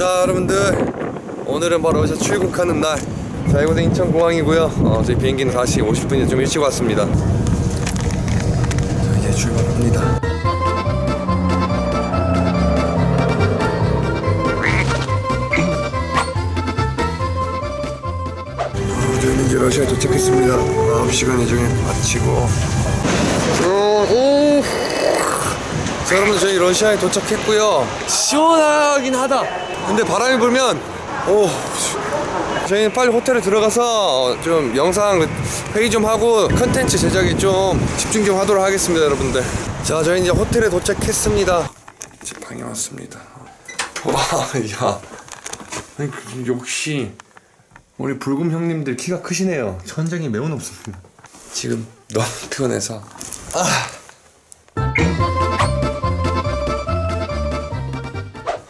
자, 여러분들 오늘은 바로 이제 출국하는 날. 자, 이곳은 인천공항이고요. 저희 비행기는 4시 50분이 좀 일찍 왔습니다. 자, 이제 출발합니다. 저희는 이제 러시아에 도착했습니다. 9시간 예정에 마치고. 자, 여러분, 저희 러시아에 도착했고요. 시원하긴 하다. 근데 바람이 불면 저희는 빨리 호텔에 들어가서 좀 영상 회의 좀 하고 컨텐츠 제작에 좀 집중 좀 하도록 하겠습니다, 여러분들. 자, 저희 이제 호텔에 도착했습니다. 이제 방에 왔습니다. 와, 야, 역시 우리 불금 형님들 키가 크시네요. 천장이 매우 높습니다. 지금 너무 피곤해서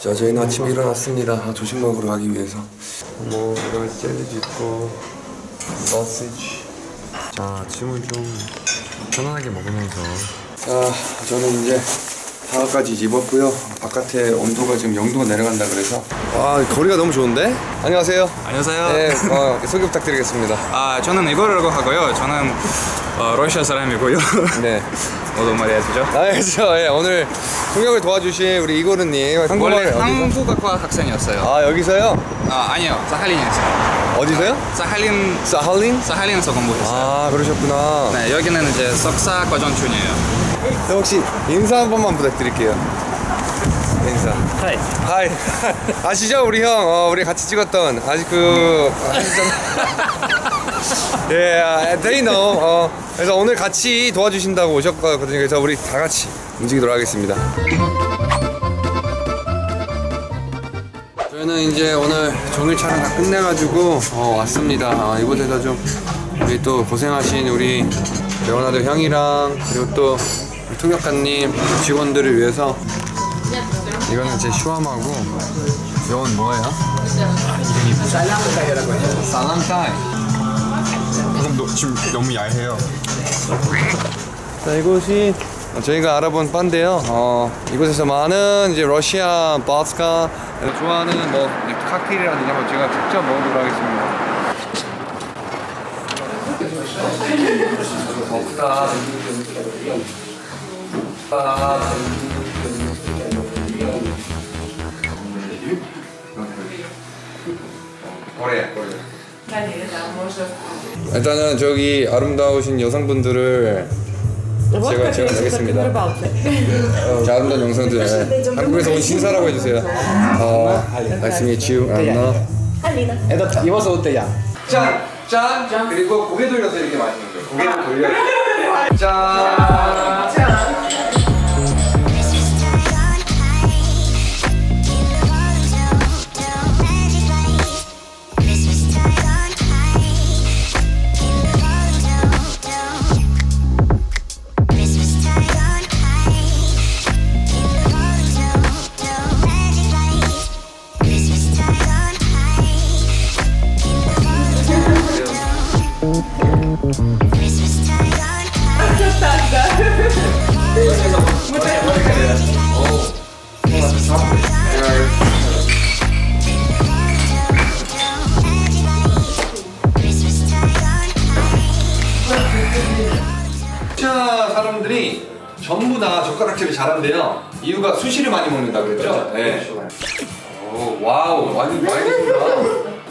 자, 저희는 아침에 일어났습니다. 조식 먹으러 가기 위해서 뭐 여러가지 젤리도 있고 소시지. 자, 아침을 좀 편안하게 먹으면서. 자, 저는 이제 방까지 입었고요. 바깥에 온도가 지금 0도가 내려간다 그래서 거리가 너무 좋은데? 안녕하세요. 안녕하세요. 네, 소개 부탁드리겠습니다. 저는 이거라고 하고요. 저는 러시아 사람이고요. 네. 너도 말해야 되죠? 그렇죠. 예, 오늘 통역을 도와주신 우리 이고르님. 원래 한국어과 학생이었어요. 여기서요? 아니요, 사할린에서요. 어디서요? 사할린. 사할린? 사할린에서 공부했어요. 그러셨구나. 네, 여기는 이제 석사 과정 중이에요. 혹시 인사 한 번만 부탁드릴게요. 인사. 하이. 하이. 아시죠, 우리 형? 우리 같이 찍었던 they know. 그래서 오늘 같이 도와주신다고 오셨거든요. 그래서 우리 다 같이 움직이도록 하겠습니다. 저희는 이제 오늘 종일 촬영 다 끝내가지고 왔습니다. 이곳에서 좀 우리 또 고생하신 우리 레오나드 형이랑 그리고 또 통역관님 직원들을 위해서. 이거는 제 슈아마고. 이건 뭐예요? 이름이 살랑타이라고 해요. 살랑타이. 지금 너무 야해요. 자, 이곳이 저희가 알아본 바인데요. 이곳에서 많은 이제 러시아 바스카 좋아하는 뭐 칵테일이라든지 한번 제가 직접 먹어보도록 하겠습니다. 먹다. 일단은 저기 아름다우신 여성분들을 제가 지원하겠습니다. 자, 아름다운 영상들 한국에서 온 신사라고 해주세요. Nice to meet you, 안나. 애들 입어서 어때요? 짠! 짠! 그리고 고개 돌려서 이렇게 마시는 거예요. 고개를 돌려서 짠! 짠! 러시아 사람들이 전부 다 젓가락질을 잘한대요. 이유가 수시를 많이 먹는다 그랬죠? 네. 오, 와우, 많이 드신다.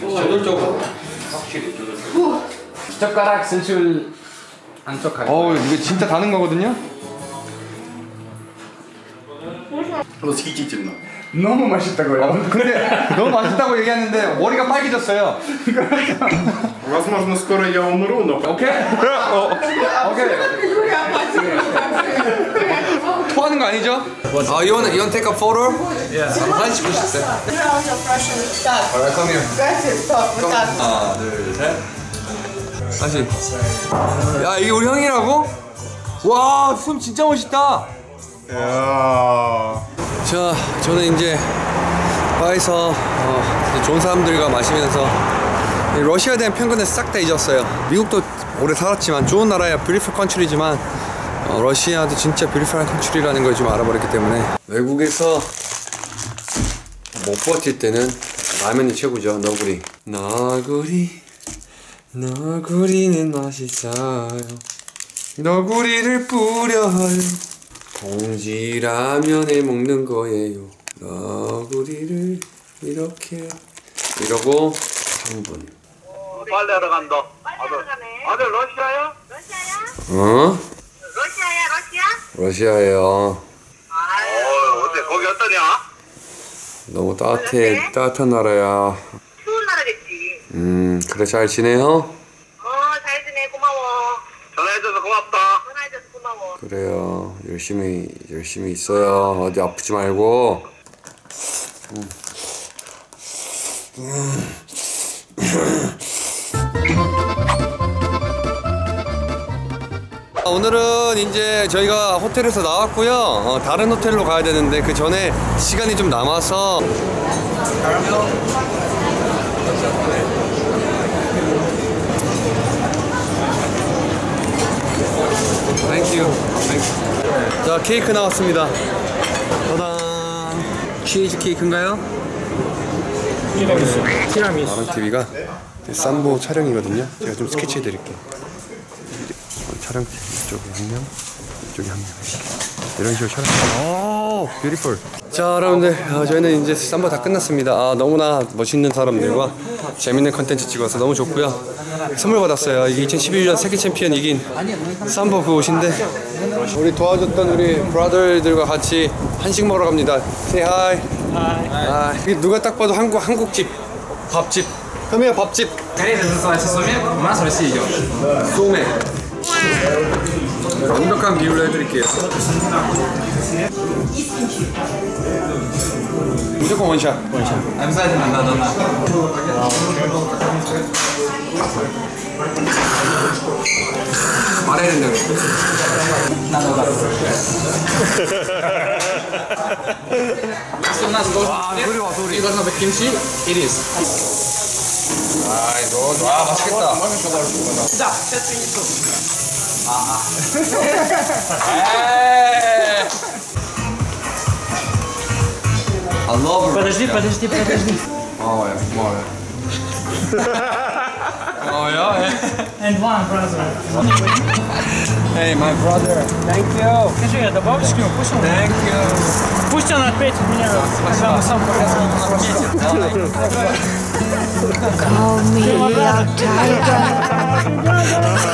저돌적으로 확실히 저돌적으로 젓가락 진출 안쪽 갈 거예요. 이게 진짜 다는 거거든요? 너무 맛있다고요. 근데 너무 맛있다고 얘기하는데 머리가 빨개졌어요. 오케이? 오케이. 토하는 거 아니죠? You want take a photo? Yeah. 사진 찍고 싶어요. Alright, come here. 하나, 둘, 셋. 다시. 야, 이게 우리 형이라고? 와, 숨 진짜 멋있다. 야. 자, 저는 이제 바에서 좋은 사람들과 마시면서 러시아에 대한 편견을 싹 다 잊었어요. 미국도 오래 살았지만 좋은 나라야, 뷰티풀 컨트리지만 러시아도 진짜 뷰티풀한 컨트리라는 걸 좀 알아버렸기 때문에. 외국에서 못 버틸 때는 라면이 최고죠. 너구리. 너구리는 맛있어요. 너구리를 뿌려요. 봉지 라면에 먹는 거예요. 너구리를 이렇게 이러고 3분. 빨래하러 간다. 빨래하러 가네. 아들 러시아야? 어? 러시아예요. 어때 거기 어떠냐? 너무 따뜻해. 어때? 따뜻한 나라야. 추운 나라겠지. 그래 잘 지내요? 잘 지내. 고마워. 전화해줘서 고맙다. 전화해줘서 고마워. 그래요. 열심히 있어요. 어디 아프지 말고. 오늘은 이제 저희가 호텔에서 나왔고요. 다른 호텔로 가야 되는데 그 전에 시간이 좀 남아서 땡큐. 자, 케이크 나왔습니다. 짜잔. 치즈 케이크인가요? 티라미수. 아랑TV가 삼보 촬영이거든요. 제가 좀 스케치해 드릴게요. 촬영 이쪽에 한 명, 이쪽에 한 명. 이런 식으로 촬영. 오, 뷰티풀. 자, 여러분들, 저희는 이제 삼보 다 끝났습니다. 너무나 멋있는 사람들과 재밌는 컨텐츠 찍어서 너무 좋고요. 선물 받았어요. 이게 2011년 세계 챔피언 이긴 삼보 그 옷인데 우리 도와줬던 우리 브라더들과 같이 한식 먹으러 갑니다. Say hi. Hi. 이게 누가 딱 봐도 한국집 밥집. 그러면 밥집. 소매. 완벽한 비율로 해드릴게요. 무조건 원샷. 암사이즈 만나잖아. 말해야 된다고. 와, 소리. 이거는 백김치 1인. 아이고, 와, 맛있겠다. 자, I love it. Подожди. Oh yeah. And one brother. Hey, my brother. Thank you. Скажи, это бабушка, пусть он. Thank you. Пусть он ответит мне. Когда мы сам покажем. Call me out, tiger.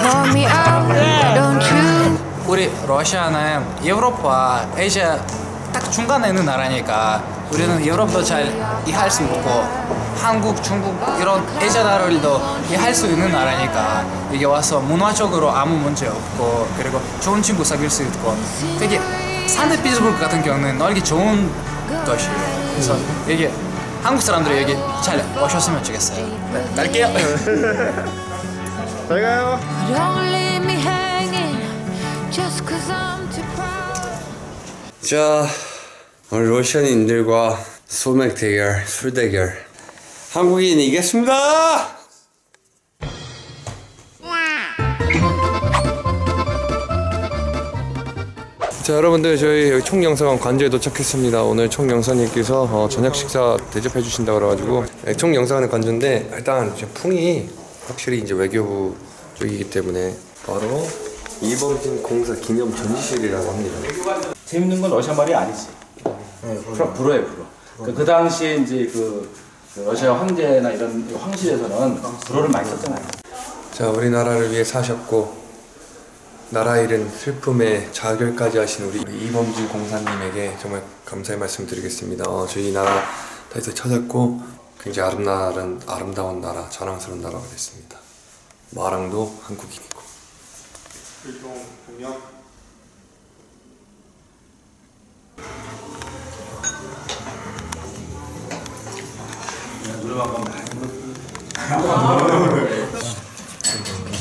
Call me out, don't you? 우리 러시아는 유럽과 아시아 딱 중간에 있는 나라니까 우리는 유럽도 잘 이해할 수 있고 한국, 중국 이런 아시아 나라들도 이해할 수 있는 나라니까 여기 와서 문화적으로 아무 문제 없고 그리고 좋은 친구 사귈 수 있고 되게 산트페테르부르크 같은 경우는 놀기 좋은 도시예요. 그래서 여기 한국 사람들이 여기 잘 오셨으면 좋겠어요. 네, 갈게요. 잘 가요. 자, 오늘 러시아인들과 술 대결. 한국인이 이겼습니다. 자, 여러분들, 저희 총영사관 관저에 도착했습니다. 오늘 총영사님께서 저녁 식사 대접해 주신다고 그래가지고 총영사관은 관저인데 일단 풍이 확실히 이제 외교부 쪽이기 때문에 바로 이범진 공사 기념 전시실이라고 합니다. 재밌는 건 러시아 말이 아니지. 네, 불어예요, 불어. 그 당시에 이제 그 러시아 황제나 이런 황실에서는 불어를 많이 썼잖아요. 자, 우리나라를 위해 사셨고 나라 잃은 슬픔에 자결까지 하신 우리 이범진 공사님에게 정말 감사의 말씀 드리겠습니다. 저희 나라 다시 찾았고 굉장히 아름다운 나라, 자랑스러운 나라가 됐습니다. 마랑도 한국인이고.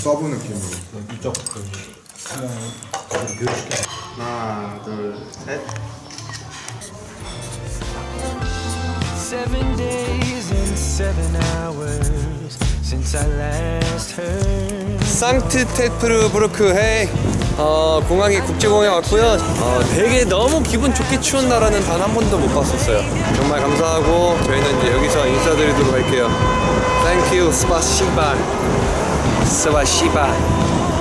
서브 느낌으로 이쪽. 하나, 둘, 셋. 7 days and 7 hours since I last heard. 상트페테르부르크 헤이. 공항에 국제공항에 왔고요. 되게 너무 기분 좋게 추운 날에는 단 한 번도 못 봤었어요. 정말 감사하고 저희는 이제 여기서 인사드리도록 할게요. Thank you, 스바시바. 스바시바.